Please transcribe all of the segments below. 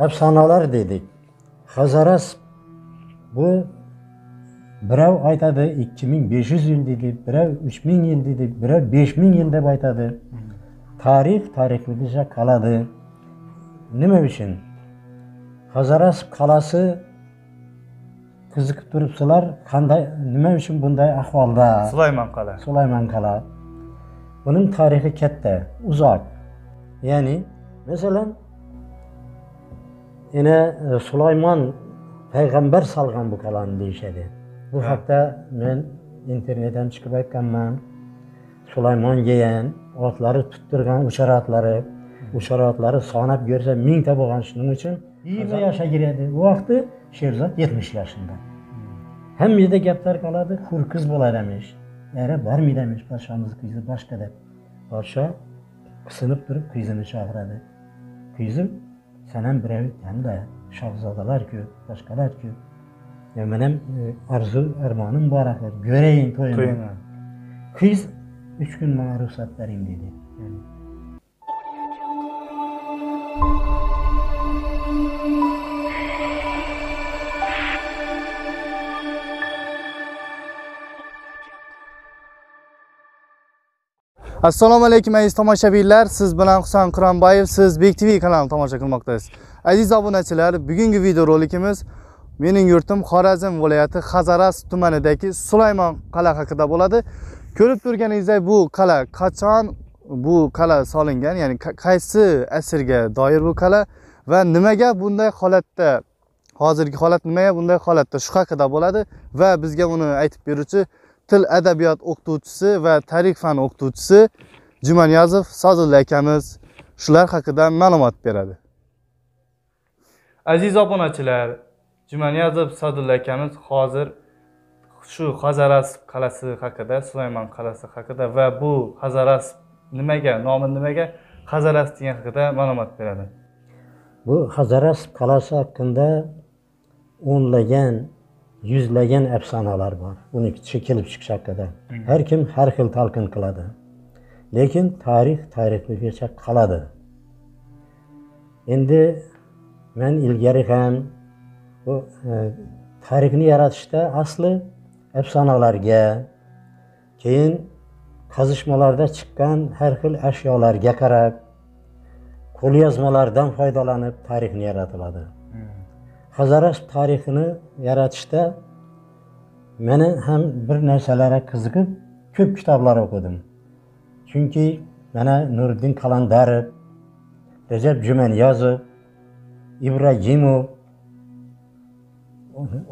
efsanalar dedik. Hazorasp bu birov aytadi 2500 yıl dedi, birov 3000 yıl dedi, birov 5000 yıl deb aytadi. Tarix tarixligicha qoladi. Nima uchun? Hazorasp qalasi qiziqib turibsizlar, qanday, nima uchun bunday ahvolda? Sulaymon Qal'a. Sulaymon Qal'a. Bunun tarixi katta, uzoq. Ya'ni, masalan, yine Süleyman Peygamber salgan bu kalan deyişedi. Bu hafta ben internetten çıkıp etkenmem. Süleyman giyen, atları tutturgan, uçar atları sanıp görse 1000 ta boğan şunun için 20 yaşa girerdi. Bu vakti Şerzat 70 yaşında. Hem bir de gaplar kaladı, kur kız bulay demiş. Ere var mı demiş, paşamız kızı başka de. Paşa kısınıp durup kızını çağırdı. Kızım, sen hem brevi hem de şahzadalar ki, başkalar ki. Yani benim arzu, ermanım mübarekler. Göreyim toyunu. Kız 3 gün bana ruhsat vereyim dedi. Yani. Assalomu alaykum aziz tomoshabinlar. Siz bilan Husan Qurambayev, siz BekTV kanalini tomosha qilmoqdasiz. Aziz obunachilar, bugungi video rolikimiz mening yurtim Xorazm viloyati Hazorasp tumanidagi Sulaymon Qal'a haqida bo'ladi. Ko'rib turganingizdek bu qala qachon bu qala solingan, ya'ni qaysi asrga doir bu qala va nimaga bunday holatda, hozirgi holat nimaga bunday holatda, shu haqida bo'ladi va bizga uni aytib beruvchi Til Edebiyat O'qituvchisi ve Tarix Fan O'qituvchisi Cümen Yazıf Sazıllı akamiz şular hakkında malumat beradi. Aziz obunachilar, Cümen Yazıf Sazıllı akamiz hazır şu Hazorasp qalasi hakkında, Sulaymon qalasi hakkında ve bu Hazorasp nimaga, nomi nimaga, Hazorasp degan hakkında malumat beradi. Bu Hazorasp qalasi hakkında o'nlagan, yüzlagan efsanalar var. Bunun çekilip çıkacak kadar. Her kim her hil talqin qiladi. Lekin tarix tarixligicha qoladi. Endi men ilgari ham bu tarixni yaratishda asli efsanalarga, keyin qazishmalarda chiqqan her hil ashyolarga qarab, qo'l yozmalardan foydalanib tarixni yaratiladi. Hazorasp tarixini yaratışta beni hem bir nerselere kızıkıp köp kitaplar okudum. Çünkü bana Nuriddin Kalandar, Recep Cümen yazı, İbrahimov,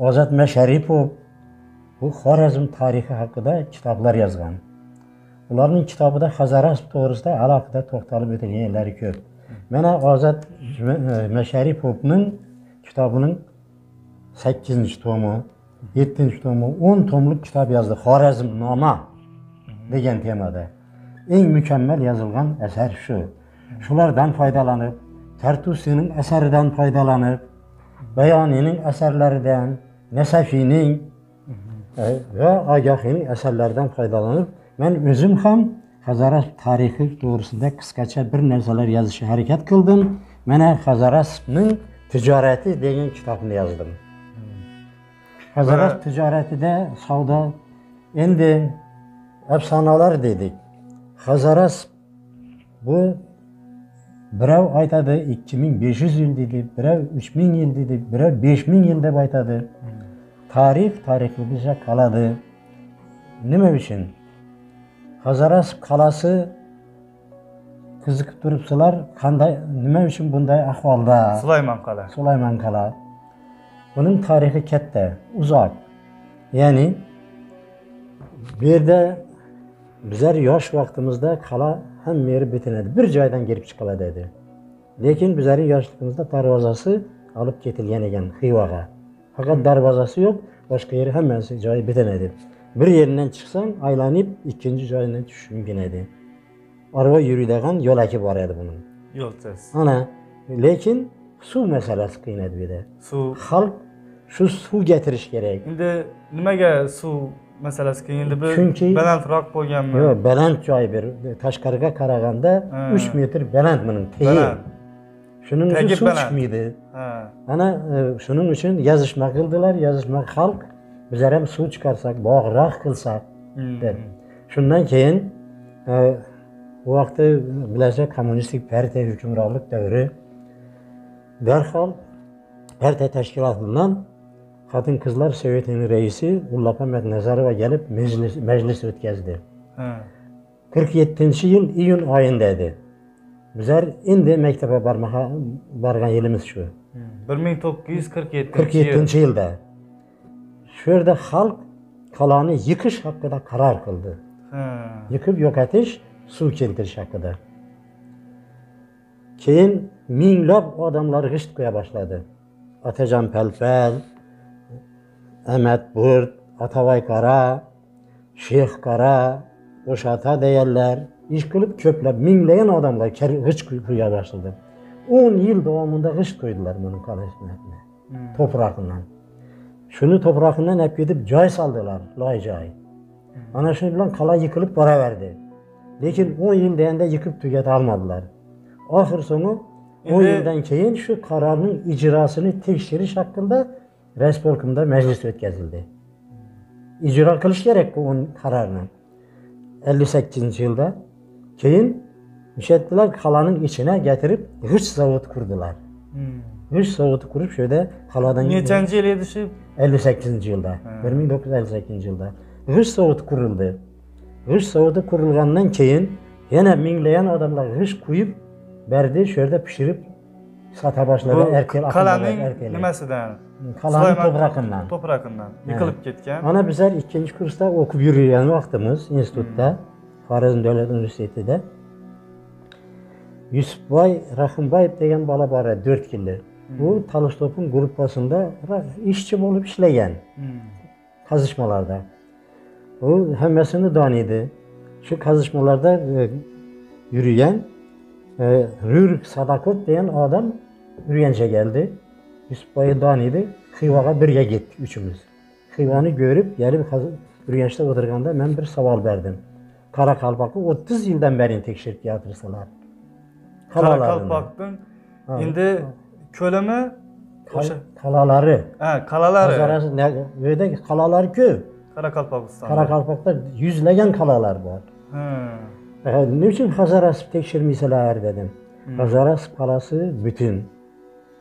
Azat Mesharipov bu Xorazm tarihi hakkında kitaplar yazgan. Onların kitabı da Hazorasp doğrusunda alakada toxtalib ötülgen yerleri köp. Bana Azat Mesharipov'un kitabının 8. tomu, 7. tomu, 10 tomluk kitap yazdı. Xoraznoma degan temada. En mükemmel yazılgan eser şu. Şulardan faydalanıp, Tertusi'nin eserinden faydalanıp, Beyani'nin eserlerinden, Nesafi'nin ve Agahi'nin eserlerden faydalanıp, ben özüm ham Hazorasp tarihi doğrusunda kıskaça bir nerseler yazışı hareket kıldım. Mene Hazoras'ın Ticareti degan kitabını yazdım. Hazorasp ticareti de savda. Endi efsanalar dedik. Hazorasp bu birov aytadi 2500 yıl dedi, birov 3000 yıl dedi, birov 5000 yıl deb aytadi. Tarix tarixligicha qoladi. Nima uchun? Hazorasp qalasi qiziqib turibsizlar, qanday, nima uchun bunday ahvolda? Sulaymon Qal'a. Sulaymon Qal'a. Bunun tarixi katta, uzoq. Ya'ni bu yerda bizlar yosh vaqtimizda qala ham meri bitinadi, bir joydan kelib chiqiladi dedi. Lekin bizning yoshligimizda darvozasi olib ketilgan ekan Hivaga. Faqat darvozasi yo'q, boshqa yeri hammasi joyi bitinadi. Bir yerdan chiqsang, aylanib ikkinchi joyini tushingin edi. Araba yürüydiğin yol eki var idi bunun. Yol tez. Ana, lekin su meselesi qiyin edi bir de. Su. Halk şu su getiriş gerek. Şimdi nimaga su meselesi qiyin edi? Çünkü baland roq bo'lgan mi? Yo, baland joy bir. Tashqariga qaraganda 3 metr baland bunun teyi. Şunun için suv çıkmıydı. Ana şunun için yazışma kıldılar, yazışma halk. Bizler hem suv çıkarsak, bağıraq kılsak dedi. Şundan keyin o vaxtı bilecek Komünistik Parti hükümranlık devri derhal Parti teşkilatından Kadın Kızlar Sovetinin reisi Olga Mehmet Nazarova gelip meclis ötkazdi. 47. yıl iyun ayındaydı. Bizler indi mektebe bargan yılımız şu. 1947 yılda. Şurada halk kalanı yıkış hakkında karar kıldı. Yıkıp yok etiş, su keltiriş hakkında. Keyin minglab adamlar gışt koya başladı. Atacan Pelpel, Ahmet Burt, Atavay Kara, Şeyh Kara, Oşata değerler, iş kılıp köplep minleyen adamlar gışt koya başladı. 10 yıl devamında gışt koydular bunun kalesine, toprağından. Şunu toprağından hep gidip cay saldılar, lay cay. Ana şunu bilen kala yıkılıp para verdi. Lekin 10 yıl deyende yıkıp tüket almadılar. Ahır sonu 10 yıldan keyin şu kararın icrasını tekşiriş hakkında Respublikumda meclis ötkazildi. İcra kılış gerek bu onun kararını. 58. yılda keyin müşettiler kalanın içine getirip hırç zavut kurdular. Hırç zavutu kurup şöyle kaladan... Neçinci yıl yetişip? 58. yılda. 1958 yılda. Hırç zavutu kuruldu. Hırç zavutu kurulgandan keyin yine minleyen adamlar hırç koyup verdi, şöyle pişirip sata başladı. Kalanın nimesinden? Kalanın toprağından. Toprağından. Yıkılıp gitken. Ana bizler ikinci kursta okup yürüyen vaktimiz institutta, Fahrezin Dövlet Üniversitesi'de. Yusuf Bay, Rahim Bay degan bala bari 4 yıldır. Bu Talistop'un grupasında işçi olup işleyen kazışmalarda. O hemmesini daniydi. Şu kazışmalarda yürüyen Rür Sadakut degan adam yürüyence geldi. Yusuf Bay'ı daniydi. Hivaga birge gittik üçümüz. Hivanı görüp yeri yürüyençte oturganda ben bir saval verdim. Karakalpakı 30 yıldan beri tekşirip yatırsalar. Karakalpakstan, şimdi köleme kalaları. Kalaları. Böyle kalalar köy. Karakalpakstan. Karakalpakta yüzleyen kalalar var. Niçin Hazorasp tekşirmeyseler dedim. Hazorasp kalası bütün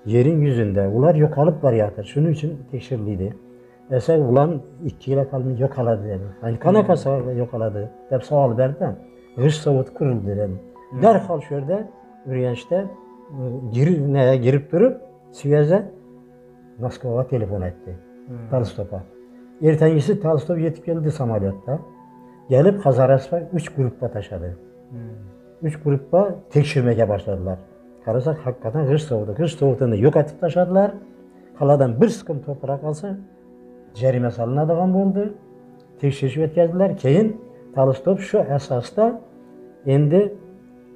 yerin yüzünde. Ular yokalıp var yatır. Şunun için tekşirliydi. Eser ulan 2 yıla kalmış yokaladı dedim. Yani kanakası yokaladı. Hep sual verdi. Hırç savut kuruldu dedim. Derhal şöyle Ürenç'te girip durup Siyaz'a Moskova telefon etti. Talistop'a. Ertengisi Talistop yetip geldi samolyotta. Gelip Hazoraspa 3 grupta taşadı. 3 grupta tekşirmeye başladılar. Karasak hakikaten hırç soğudu. Hırç soğuduğunda yok atıp taşadılar. Kaladan bir sıkım toprak alsa cerime salına devam oldu. Tekşirişi etkilediler. Keyin Talistop şu esasta endi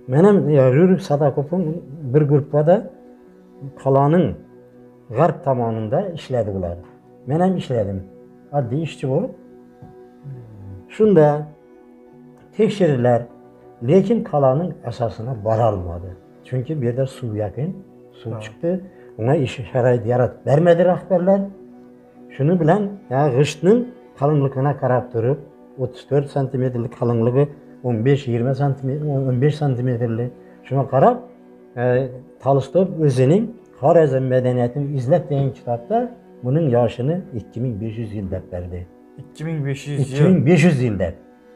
benim Rür Sadakov'un bir grupta da kalanın garp tamanında işledi bunlar. Benim işledim. Adli işçi olup. Şunda tekşirdiler. Lekin kalanın esasına varılmadı. Çünkü bir de su yakın. Su çıktı. Ona işi şerait yarat vermedi rahberler. Şunu bilen ya kışının kalınlığına karab durup 34 santimetrelik kalınlığı 15-20 santimetre, 15 santimetreli şuna karab Talistop özünün Xorazm medeniyetini izlet deyen kitapta bunun yaşını 2500 yıl dep verdi. 2500 yıl dep.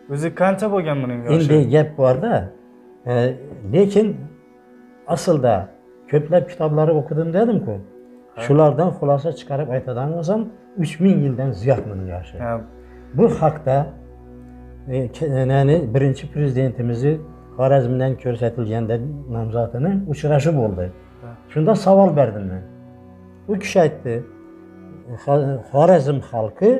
Özü kança boğan bunun yaşı? İndi yep var da. Lekin asıl da köplep kitapları okudum dedim ki şulardan hulasa çıkarıp aytadan olsam 3000 yıldan ziyat bunun yaşı. Bu hakta yani birinci prezidentimizi Xorazmdan körsetilgende namzatının uçuraşı oldu. Şunda saval verdim ben. Bu kişi etti. Xorazm halkı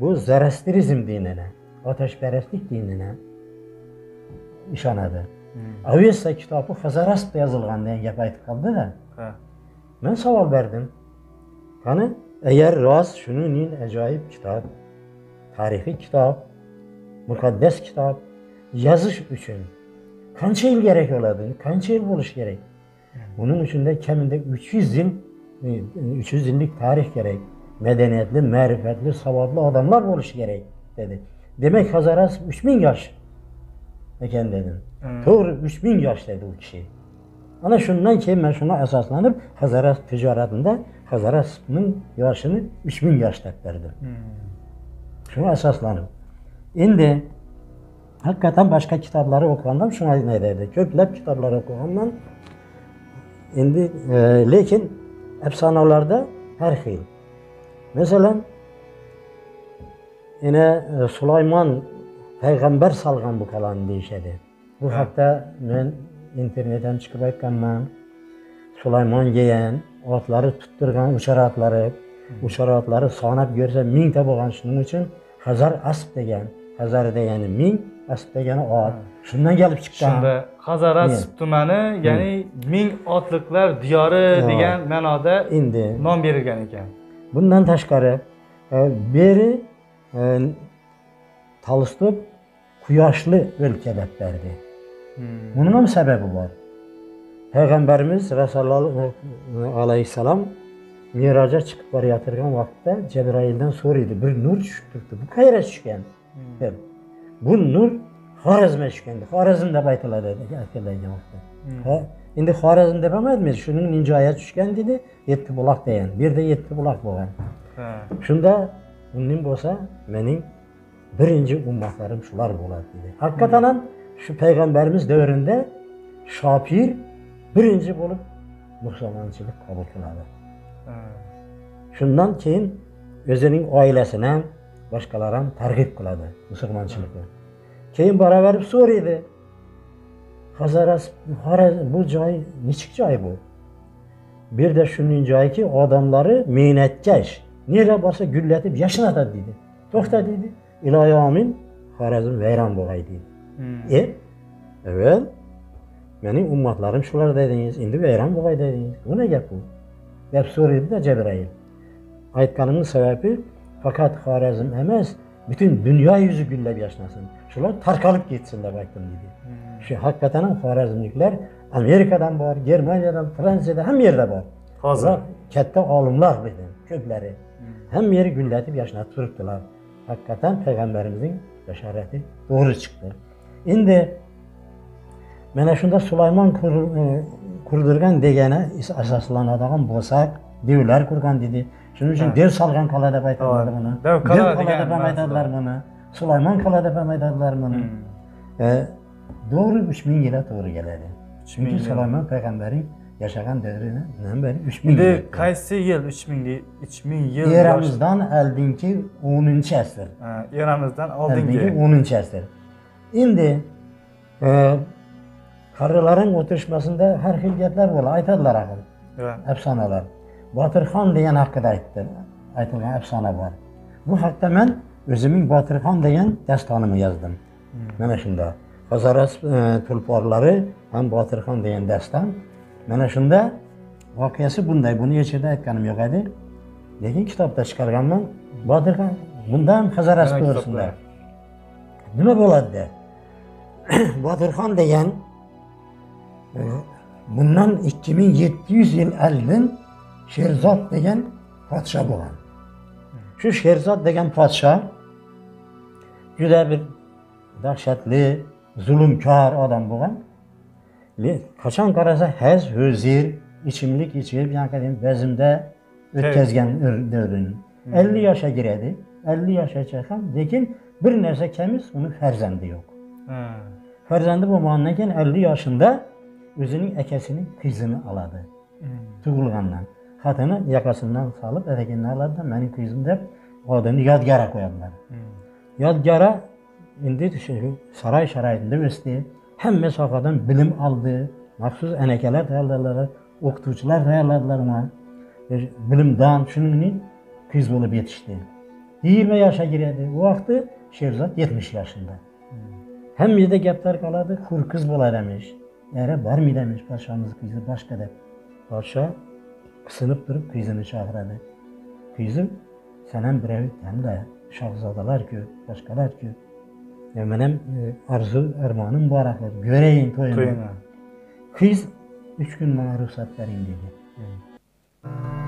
bu Zoroastrizm dinine, ateşperestlik dinine işanadı. Avesta kitabı Hazorasp yazılgan diye yapaydı kaldı da. Ben saval verdim. Yani eğer raz şunun acayip kitap, tarihi kitap, mukaddes kitap, yazış için kança yıl gerek oladı, kança yıl buluş gerek. Bunun için de keminde 300 yıllık tarih gerek. Medeniyetli, marifetli, savadlı adamlar oluşu gerek dedi. Demek Hazorasp 3000 yaş eken dedim. Doğru, 3000 yaş dedi o kişi. Ana şundan ki ben şuna esaslanıp Hazorasp ticaretinde Hazoras'ın yaşını 3000 yaş verdim. Şuna esaslanıp. Şimdi hakikaten başka kitapları okuyandan şuna ne dedi? Köklep kitapları okuyandan indi, lakin efsanalarda her şey. Mesela yine Süleyman peygamber salgan bu kalan deyişedi. Bu hafta ben internetten çıkıp etkenmem. Süleyman giyen, atları tutturgan, uçar atları sanıp görse min de boğan şunun için Hazorasp degen, Hazar degeni min, asp degeni at. Şundan gelip çıktı. Şimdi Hazorasp tumani yani min atlıklar diyarı degen menada nam berilgen iken. Bundan taşkarı, beri Talistop kuyaşlı ülkede verdi. Bunun da sebebi var. Peygamberimiz Resulullah Aleyhisselam miraca çıkıp var yatırgan vakitte Cebrail'den soruydu. Bir nur çıktı. Bu kayra çıkken. Bu nur Xorazm'a çıkkendi. Xorazm'da baytıla dedi. Şimdi Xorazm devam etmez. Şunun incaya çıkken dedi. Yetti bulak deyen. Bir de yetti bulak boğan. Şunda bunun olsa benim birinci ummatlarım şular bular dedi. Hakikaten şu peygamberimiz devrinde Şapir birinci bulup Müslümançılık kabul kıladı. Şundan ki özünün ailesine başkalarına targib kıladı Müslümançılıkı. Keyin bana verip soruydu. Hazorasp, bu cay, niçik cay bu? Bir de şunun cay ki adamları minnetkeş. Nereye varsa gülletip yaşına da dedi. Tohta dedi. İlahi amin, Xorazm veyran boğay dedi. Evet, benim ummatlarım şular dediniz, şimdi veyran boğay dediniz. Bu ne gap bu? Gap soruyordu da Cebrail. Aytkanımın sebebi, fakat Xorazm emez, bütün dünya yüzü güllep yaşnasın. Şular tarkalıp gitsin de baktım dedi. Şu hakikaten Xorazmlikler Amerika'dan var, Germanya'dan, Fransa'da hem yerde var. Hazır. Kette alımlar dedi, kökleri. Hem yeri gülletip yaşına tutturdular. Hakikaten Peygamberimizin beşareti doğru çıktı. Şimdi bana şunda Süleyman kurdurgan degene esaslanadığım bosak, devler kurgan dedi. Şunun için dev salgan kalada baytadılar bunu. Dev kalada baytadılar bunu. Süleyman kalada baytadılar bunu. Doğru 3000 yıla doğru geldi. Çünkü Süleyman Peygamberin yaşayan devrinden beri 3000 yıl. Şimdi kaysi yıl 3000 yıl? Eramızdan aldinki 10. asır. Eramızdan aldinki 10. asır. Şimdi karıların oturuşmasında her hikayetler var. Aytadılar akıl. Efsaneler. Batırkhan diyen hakkında aytılgan efsane var. Bu hakta ben özümün Batırkhan diyen destanımı yazdım. Mene şunda. Hazorasp tulparları hem Batırkhan diyen destan. Mene şunda vakiyası bunday. Bunu geçirde etkanım yok idi. Lekin kitapta çıkargan ben Batırkhan bundan Hazorasp doğrusunlar. Nime boladı de. Batırkhan diyen bundan 2700 yıl eldin Şerzat degen padşah boğan. Şu Şerzat degen padşah güzel bir dahşetli, zulümkar adam boğan. Kaçan karasa hez, hüzir, içimlik içirip, yani bezimde ötkezgen dövdün. 50 yaşa giredi, 50 yaşa çıkan, dekin bir neyse kemiz, onun ferzendi yok. Ferzendi bu mannaken 50 yaşında özünün ekesinin kızını aladı. Tuğulgandan. Kadını yakasından salıp etekinini aladı da benim kızım deyip adını yadgara koyadılar. Yadgara indi saray şaraitinde üstü. Hem mesafeden bilim aldı, maksus enekeler dayarladılar, oktuğucular dayarladılar ona. Bilimden şunun kız olup yetişti. 20 yaşa girdi. O vakti Şerzat 70 yaşında. Hem bir de gaplar kaladı, kur kız bula demiş. Yere var mı demiş paşamız kızı başka da. Paşa kısınıp durup kızını çağırdı. Kızım, senem brevi hem de şahzadalar ki, başkalar ki. Benim arzu, ermanım bu araklar. Göreyim toyunu. Kız 3 gün bana ruhsat verin dedi. Evet.